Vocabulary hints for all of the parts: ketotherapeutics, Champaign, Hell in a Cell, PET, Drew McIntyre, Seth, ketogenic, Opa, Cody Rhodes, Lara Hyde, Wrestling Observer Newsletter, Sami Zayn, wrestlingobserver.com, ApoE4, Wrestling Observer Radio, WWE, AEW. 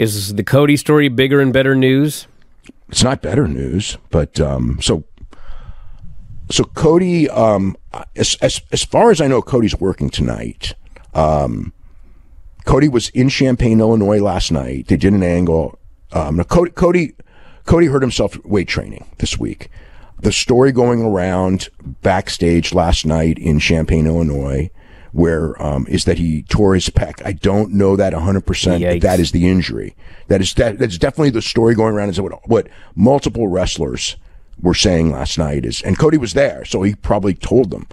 Is the Cody story bigger and better news? It's not better news, but so Cody, as far as I know, Cody's working tonight. Cody was in Champaign, Illinois last night. They did an angle. Cody hurt himself weight training this week. The story going around backstage last night in Champaign, Illinois, where is that he tore his pec. I don't know that 100%, but that is the injury. That's definitely the story going around. Is what multiple wrestlers were saying last night is, and Cody was there, so he probably told them.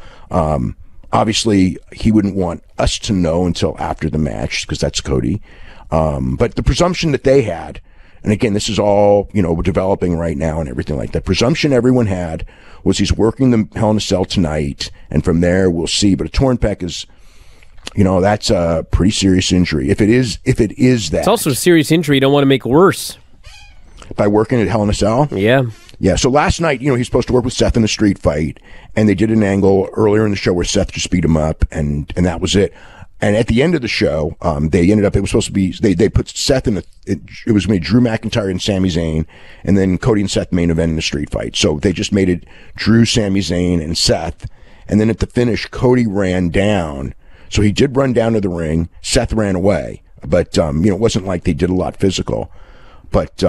Obviously, he wouldn't want us to know until after the match because that's Cody. But the presumption that they had, and again, this is all, you know, we're developing right now and everything like that. Presumption everyone had was he's working the Hell in a Cell tonight, and from there we'll see. But a torn pec is, you know, that's a pretty serious injury. If it is that, it's also a serious injury. You don't want to make worse by working at Hell in a Cell. Yeah. Yeah, so last night, you know, he's supposed to work with Seth in a street fight, and they did an angle earlier in the show where Seth just beat him up, and that was it. And at the end of the show, they ended up, it was supposed to be, they put Seth in it was made Drew McIntyre and Sami Zayn, and then Cody and Seth main event in the street fight. So they just made it Drew, Sami Zayn, and Seth. And then at the finish, Cody ran down. So he did run down to the ring. Seth ran away. But, you know, it wasn't like they did a lot physical. But,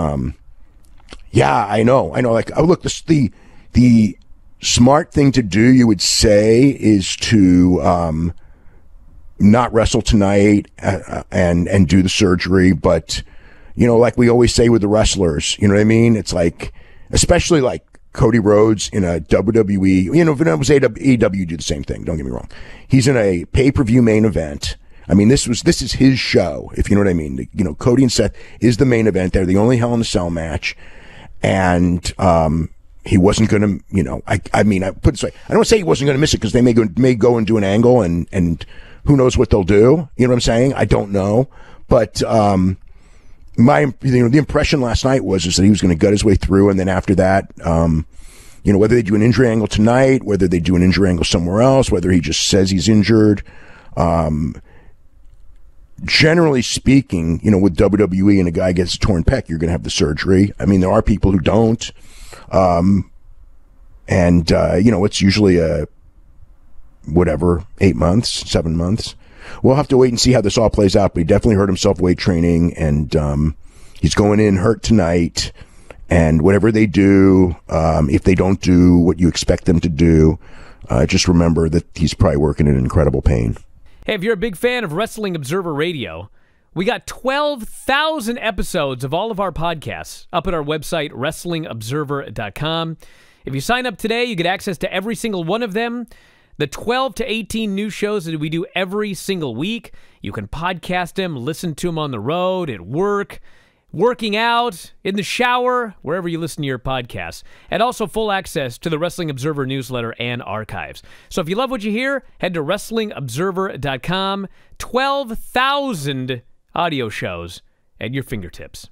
yeah, I know. Like, oh, look, the smart thing to do, you would say, is to not wrestle tonight and do the surgery. But, you know, like we always say with the wrestlers, you know what I mean? It's like, especially like Cody Rhodes in a WWE, you know, if it was AEW, do the same thing. Don't get me wrong. He's in a pay-per-view main event. I mean, this is his show, if you know what I mean. You know, Cody and Seth is the main event. They're the only Hell in a Cell match. And he wasn't going to, you know, I mean, I put it this way. I don't say he wasn't going to miss it because they may go and do an angle and who knows what they'll do. You know what I'm saying? I don't know. But the impression last night was that he was going to gut his way through. And then after that, you know, whether they do an injury angle tonight, whether they do an injury angle somewhere else, whether he just says he's injured. Generally speaking, you know, with WWE and a guy gets a torn pec, you're going to have the surgery. I mean, there are people who don't. You know, it's usually 8 months, 7 months. We'll have to wait and see how this all plays out, but he definitely hurt himself weight training, and he's going in hurt tonight. And whatever they do, if they don't do what you expect them to do, just remember that he's probably working in incredible pain. Hey, if you're a big fan of Wrestling Observer Radio, we got 12,000 episodes of all of our podcasts up at our website, wrestlingobserver.com. If you sign up today, you get access to every single one of them, the 12 to 18 new shows that we do every single week. You can podcast them, listen to them on the road, at work, working out, in the shower, wherever you listen to your podcasts. And also full access to the Wrestling Observer newsletter and archives. So if you love what you hear, head to wrestlingobserver.com. 12,000 audio shows at your fingertips.